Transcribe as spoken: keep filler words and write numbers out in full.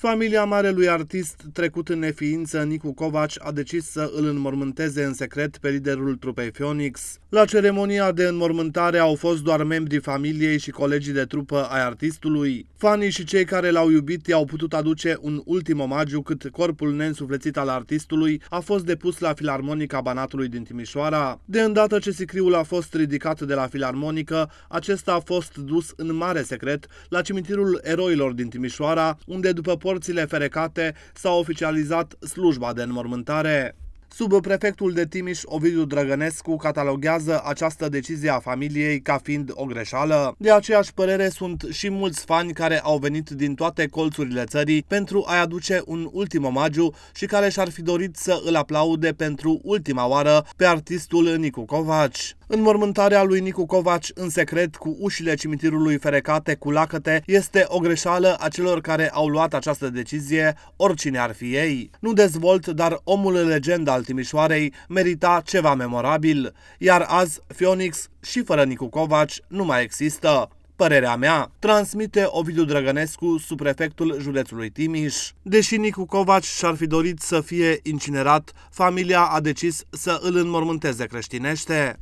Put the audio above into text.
Familia marelui artist, trecut în neființă, Nicu Covaci, a decis să îl înmormânteze în secret pe liderul trupei Phoenix. La ceremonia de înmormântare au fost doar membrii familiei și colegii de trupă ai artistului. Fanii și cei care l-au iubit i-au putut aduce un ultim omagiu, cât corpul neînsuflețit al artistului a fost depus la Filarmonica Banatului din Timișoara. De îndată ce sicriul a fost ridicat de la Filarmonică, acesta a fost dus în mare secret la Cimitirul Eroilor din Timișoara, unde, după porțile ferecate, s-a oficializat slujba de înmormântare. Subprefectul de Timiș, Ovidiu Drăgănescu, cataloghează această decizie a familiei ca fiind o greșeală. De aceeași părere sunt și mulți fani care au venit din toate colțurile țării pentru a-i aduce un ultim omagiu și care și-ar fi dorit să îl aplaude pentru ultima oară pe artistul Nicu Covaci. Înmormântarea lui Nicu Covaci în secret, cu ușile cimitirului ferecate cu lacăte, este o greșeală a celor care au luat această decizie, oricine ar fi ei. Nu dezvolt, dar omul legenda al Timișoarei merita ceva memorabil, iar azi Phoenix și fără Nicu Covaci nu mai există. Părerea mea, transmite Ovidiu Drăgănescu, subprefectul județului Timiș. Deși Nicu Covaci și-ar fi dorit să fie incinerat, familia a decis să îl înmormânteze creștinește.